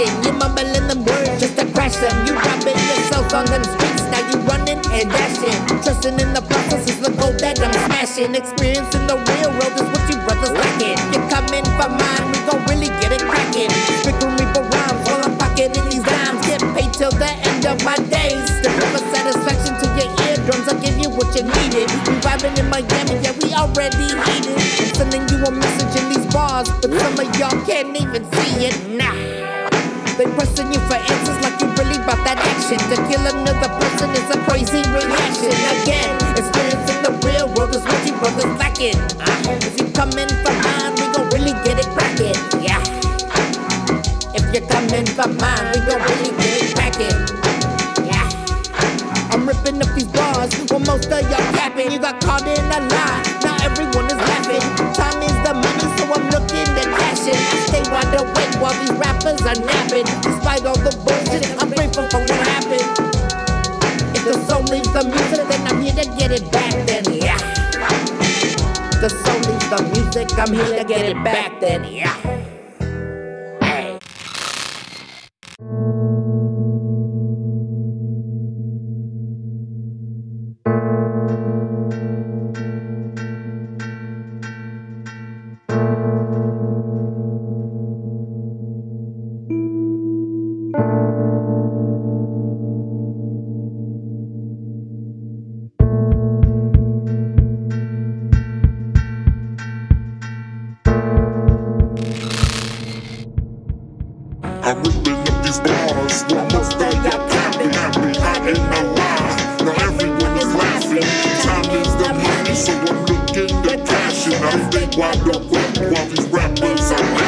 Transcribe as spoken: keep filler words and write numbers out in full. action. You're mumbling the words just to crash them. You robbing yourself on them streets, now you running and dashing. Trusting in the process is the goal that I'm smashing. Experiencing the real world is what you brothers lacking. You're coming for mine, we gon' really get it cracking. Stricking me for rhymes while I'm pocketing these dimes. Get paid till the end of my days. Deliver satisfaction to your eardrums, I'll give you what you needed. We vibing in Miami, yeah, we already heated. I'm sending you a message in these bars, but some of y'all can't even see it, nah. They pressing you for answers like you really bought that action. To kill another person is a crazy reaction. Again, experiencing the real world is what you brothers lacking. uh, If you coming for mine, we gon' really get it crackin', yeah. If you're coming for mine, we gon' really get it crackin', yeah. I'm ripping up these bars, well most of y'all capping. You got caught in a lie, now everyone is laughing. Time is the money, so I'm looking at passion. I stay wide awake while these rappers are napping. Despite all the bullshit, I'm grateful for what happened. If the soul leaves the music, then I'm here to get it back then, yeah. The soul leaves the music, I'm here to get it back then, yeah. I'm ripping up these bars, well most of y'all capping. We out in the lies, now everyone is laughing. Time is the money, so I'm looking to cash in. I stay wide awake while these rappers are laughing.